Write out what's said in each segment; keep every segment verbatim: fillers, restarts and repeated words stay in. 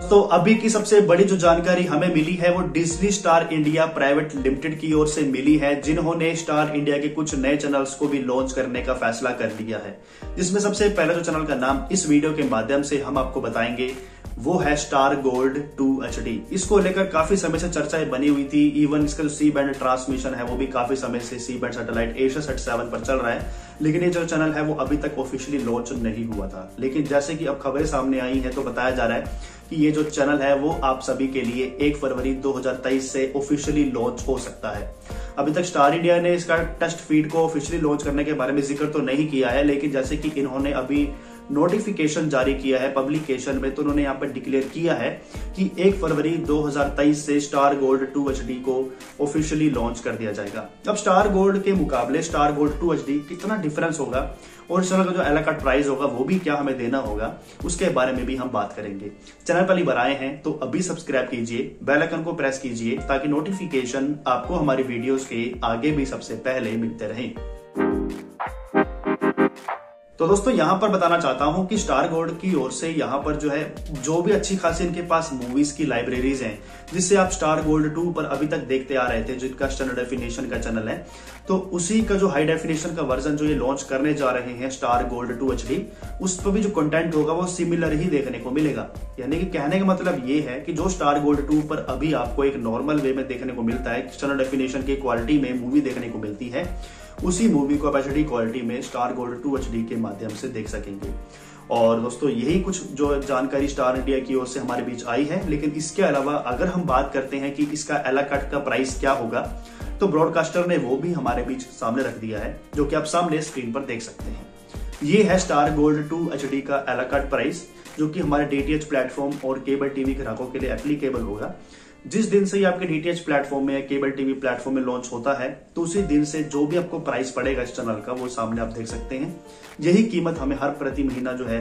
दोस्तों अभी की सबसे बड़ी जो जानकारी हमें मिली है वो Disney Star India private limited की ओर से मिली है, जिन्होंने स्टार इंडिया के कुछ नए चैनल्स को भी लॉन्च करने का फैसला कर लिया है। जिसमें सबसे पहला जो चैनल का नाम इस वीडियो के माध्यम से हम आपको बताएंगे वो है Star Gold two H D. इसको लेकर काफी समय से चर्चाएं बनी हुई थी। इवन इसका जो सी बैंड ट्रांसमिशन है वो भी काफी समय से C band satellite Asia seven पर चल रहा है, लेकिन ये जो चैनल है वो अभी तक ऑफिशियली लॉन्च नहीं हुआ था। लेकिन जैसे कि अब खबरें सामने आई हैं तो बताया जा रहा है कि ये जो चैनल है वो आप सभी के लिए एक फरवरी दो हज़ार तेईस से ऑफिशियली लॉन्च हो सकता है। अभी तक स्टार इंडिया ने इसका टेस्ट फीड को ऑफिशियली लॉन्च करने के बारे में जिक्र तो नहीं किया है, लेकिन जैसे कि इन्होंने अभी नोटिफिकेशन जारी किया है पब्लिकेशन में, तो उन्होंने यहाँ पर डिक्लेयर किया है कि एक फरवरी दो हज़ार तेईस से Star Gold two H D को ऑफिशियली लॉन्च कर दिया जाएगा। अब स्टार गोल्ड के मुकाबले Star Gold two H D कितना डिफरेंस होगा और चैनल का जो एलाकार्ट प्राइस होगा वो भी क्या हमें देना होगा, उसके बारे में भी हम बात करेंगे। चैनल पर अगर आए हैं तो अभी सब्सक्राइब कीजिए, बेल आइकन को प्रेस कीजिए ताकि नोटिफिकेशन आपको हमारी वीडियोस के आगे भी सबसे पहले मिलते रहें। तो दोस्तों यहाँ पर बताना चाहता हूँ कि स्टार गोल्ड की ओर से यहाँ पर जो है जो भी अच्छी खासी इनके पास मूवीज की लाइब्रेरीज हैं, जिससे आप स्टार गोल्ड टू पर अभी तक देखते आ रहे थे, जो इनका स्टैंडर्ड डेफिनेशन का चैनल है, तो उसी का जो हाई डेफिनेशन का वर्जन जो ये लॉन्च करने जा रहे हैं Star Gold two H D, उस पर भी जो कंटेंट होगा वो सिमिलर ही देखने को मिलेगा। यानी कि कहने का मतलब ये है कि जो स्टार गोल्ड टू पर अभी आपको एक नॉर्मल वे में देखने को मिलता है, स्टैंडर्ड डेफिनेशन की क्वालिटी में मूवी देखने को मिलती है, उसी मूवी को आप एचडी क्वालिटी में Star Gold two H D के माध्यम से देख सकेंगे। और दोस्तों यही कुछ जो जानकारी स्टार इंडिया की ओर से हमारे बीच आई है। लेकिन इसके अलावा अगर हम बात करते हैं कि इसका एलाकार्ट का प्राइस क्या होगा, तो ब्रॉडकास्टर ने वो भी हमारे बीच सामने रख दिया है, जो कि आप सामने स्क्रीन पर देख सकते हैं। ये है Star Gold two H D का एलाकार्ट प्राइस, जो कि हमारे डीटीएच प्लेटफॉर्म और केबल टीवी ग्राहकों के लिए एप्लीकेबल होगा। जिस दिन से ये आपके डीटीएच प्लेटफॉर्म में या केबल टीवी प्लेटफॉर्म में लॉन्च होता है, तो उसी दिन से जो भी आपको प्राइस पड़ेगा इस चैनल का वो सामने आप देख सकते हैं। यही कीमत हमें हर प्रति महीना जो है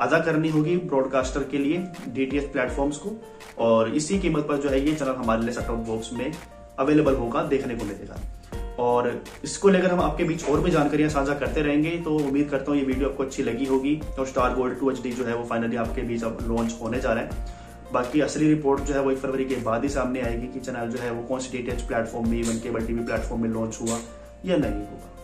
अदा करनी होगी ब्रॉडकास्टर के लिए डीटीएच प्लेटफॉर्म्स को, और इसी कीमत पर जो है ये चैनल हमारे लिए सेटअप बॉक्स में अवेलेबल होगा, देखने को मिलेगा। और इसको लेकर हम आपके बीच और भी जानकारियां साझा करते रहेंगे। तो उम्मीद करता हूँ ये वीडियो आपको अच्छी लगी होगी। और Star Gold two H D जो है वो फाइनली आपके बीच अब लॉन्च होने जा रहा है। बाकी असली रिपोर्ट जो है वो एक फरवरी के बाद ही सामने आएगी कि चैनल जो है वो कौन सी डीटीएच प्लेटफॉर्म में, इवन केबल टीवी प्लेटफॉर्म में लॉन्च हुआ या नहीं हुआ।